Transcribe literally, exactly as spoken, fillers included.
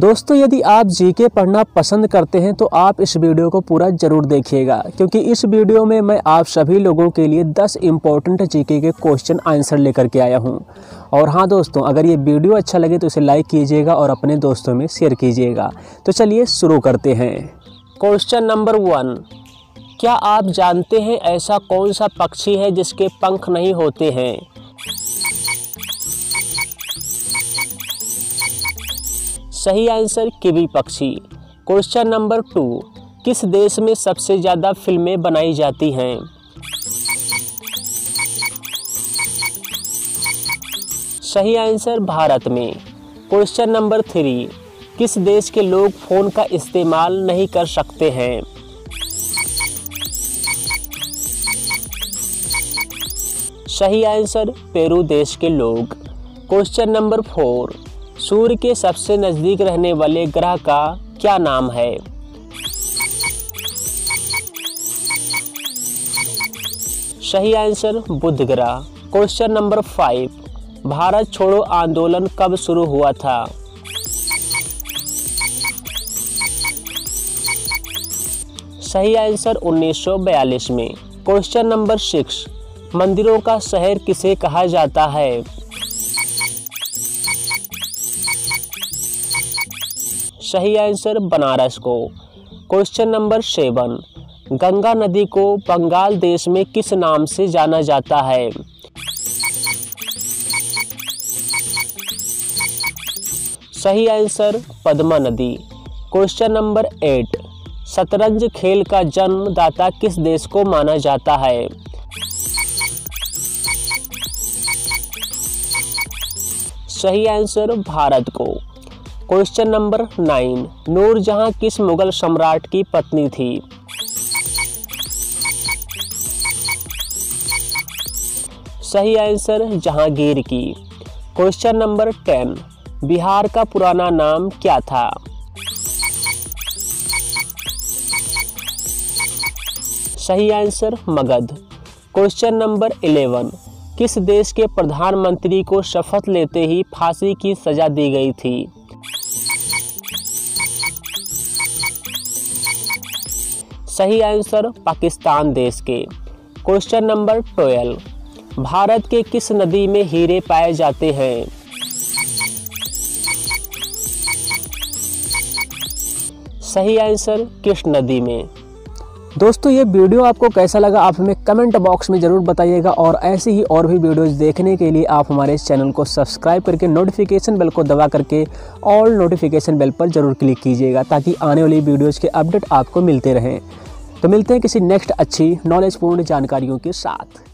दोस्तों यदि आप जीके पढ़ना पसंद करते हैं तो आप इस वीडियो को पूरा ज़रूर देखिएगा, क्योंकि इस वीडियो में मैं आप सभी लोगों के लिए दस इम्पॉर्टेंट जीके के क्वेश्चन आंसर लेकर के आया हूं। और हाँ दोस्तों, अगर ये वीडियो अच्छा लगे तो इसे लाइक कीजिएगा और अपने दोस्तों में शेयर कीजिएगा। तो चलिए शुरू करते हैं। क्वेश्चन नंबर वन, क्या आप जानते हैं ऐसा कौन सा पक्षी है जिसके पंख नहीं होते हैं? सही आंसर किवी पक्षी। क्वेश्चन नंबर टू, किस देश में सबसे ज़्यादा फिल्में बनाई जाती हैं? सही आंसर भारत में। क्वेश्चन नंबर थ्री, किस देश के लोग फ़ोन का इस्तेमाल नहीं कर सकते हैं? सही आंसर पेरू देश के लोग। क्वेश्चन नंबर फोर, सूर्य के सबसे नज़दीक रहने वाले ग्रह का क्या नाम है? सही आंसर बुध ग्रह। क्वेश्चन नंबर फाइव, भारत छोड़ो आंदोलन कब शुरू हुआ था? सही आंसर उन्नीस सौ बयालीस में। क्वेश्चन नंबर सिक्स, मंदिरों का शहर किसे कहा जाता है? सही आंसर बनारस को। क्वेश्चन नंबर सेवन, गंगा नदी को बंगाल देश में किस नाम से जाना जाता है? सही आंसर पद्मा नदी। क्वेश्चन नंबर एट, शतरंज खेल का जन्मदाता किस देश को माना जाता है? सही आंसर भारत को। क्वेश्चन नंबर नाइन, नूर जहां किस मुगल सम्राट की पत्नी थी? सही आंसर जहांगीर की। क्वेश्चन नंबर टेन, बिहार का पुराना नाम क्या था? सही answer Magadh. Question number eleven, किस देश के प्रधानमंत्री को शपथ लेते ही फांसी की सजा दी गई थी? सही आंसर पाकिस्तान देश के। क्वेश्चन नंबर ट्वेल्व, भारत के किस नदी में हीरे पाए जाते हैं? सही आंसर कृष्णा नदी में। दोस्तों ये वीडियो आपको कैसा लगा आप हमें कमेंट बॉक्स में ज़रूर बताइएगा, और ऐसे ही और भी वीडियोस देखने के लिए आप हमारे चैनल को सब्सक्राइब करके नोटिफिकेशन बेल को दबा करके ऑल नोटिफिकेशन बेल पर ज़रूर क्लिक कीजिएगा, ताकि आने वाली वीडियोस के अपडेट आपको मिलते रहें। तो मिलते हैं किसी नेक्स्ट अच्छी नॉलेजपूर्ण जानकारियों के साथ।